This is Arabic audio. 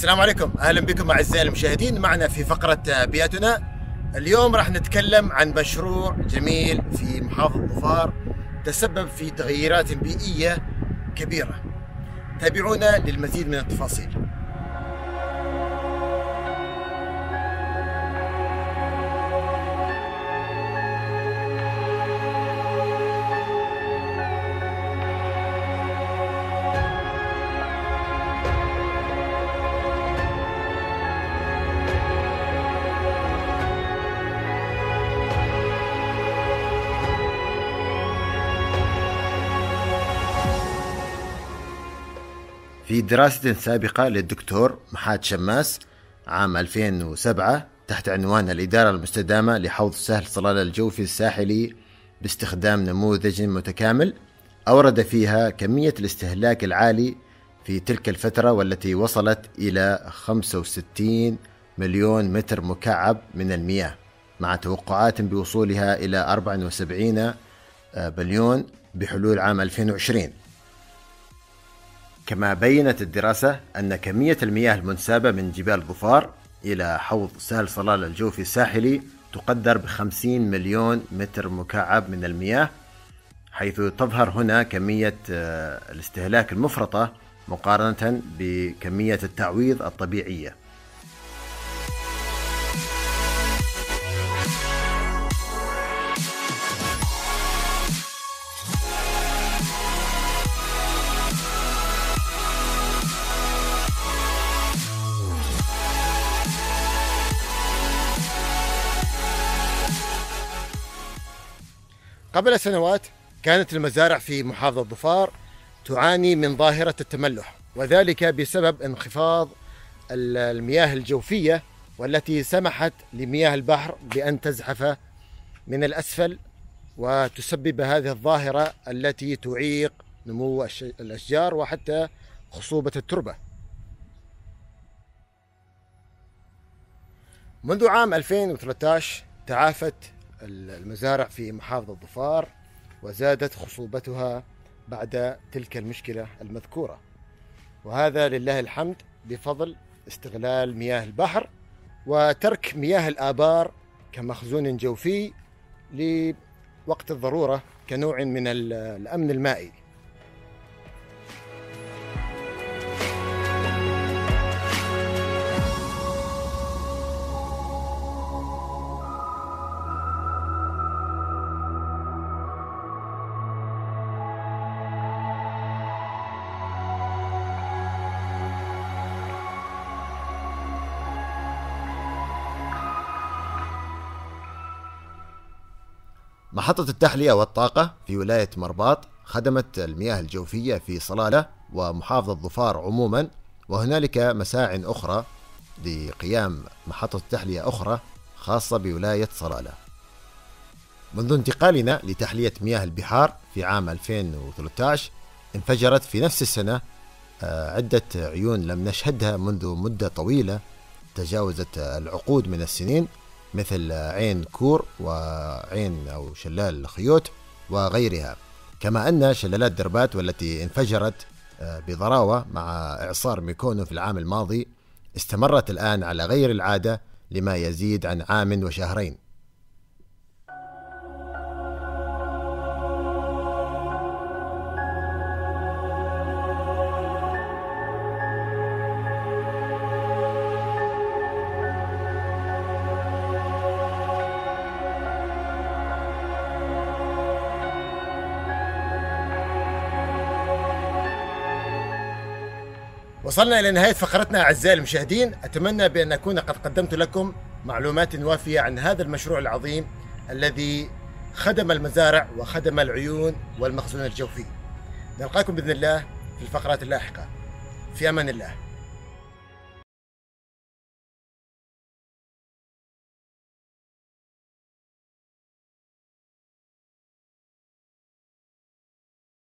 السلام عليكم، اهلا بكم اعزائي المشاهدين. معنا في فقرة بيئتنا اليوم راح نتكلم عن مشروع جميل في محافظة ظفار تسبب في تغيرات بيئية كبيرة. تابعونا للمزيد من التفاصيل. في دراسة سابقة للدكتور محات شماس عام 2007 تحت عنوان الإدارة المستدامة لحوض سهل صلالة الجوفي الساحلي باستخدام نموذج متكامل، أورد فيها كمية الاستهلاك العالي في تلك الفترة والتي وصلت إلى 65 مليون متر مكعب من المياه، مع توقعات بوصولها إلى 74 مليون بحلول عام 2020. كما بينت الدراسة أن كمية المياه المنسابة من جبال ظفار إلى حوض سهل صلالة الجوفي الساحلي تقدر ب50 مليون متر مكعب من المياه، حيث تظهر هنا كمية الاستهلاك المفرطة مقارنة بكمية التعويض الطبيعية. قبل سنوات كانت المزارع في محافظة ظفار تعاني من ظاهرة التملح، وذلك بسبب انخفاض المياه الجوفية والتي سمحت لمياه البحر بأن تزحف من الأسفل وتسبب هذه الظاهرة التي تعيق نمو الأشجار وحتى خصوبة التربة. منذ عام 2013 تعافت المزارع في محافظة ظفار وزادت خصوبتها بعد تلك المشكلة المذكورة، وهذا لله الحمد بفضل استغلال مياه البحر وترك مياه الآبار كمخزون جوفي لوقت الضرورة كنوع من الأمن المائي. محطة التحلية والطاقة في ولاية مرباط خدمت المياه الجوفية في صلالة ومحافظة ظفار عموما، وهنالك مساع أخرى لقيام محطة تحلية أخرى خاصة بولاية صلالة. منذ انتقالنا لتحلية مياه البحار في عام 2013 انفجرت في نفس السنة عدة عيون لم نشهدها منذ مدة طويلة تجاوزت العقود من السنين، مثل عين كور وعين أو شلال خيوط وغيرها، كما أن شلالات دربات والتي انفجرت بضراوة مع إعصار ميكونو في العام الماضي استمرت الآن على غير العادة لما يزيد عن عام وشهرين. وصلنا إلى نهاية فقرتنا أعزائي المشاهدين، أتمنى بأن أكون قد قدمت لكم معلومات وافية عن هذا المشروع العظيم الذي خدم المزارع وخدم العيون والمخزون الجوفي. نلقاكم بإذن الله في الفقرات اللاحقة. في أمان الله.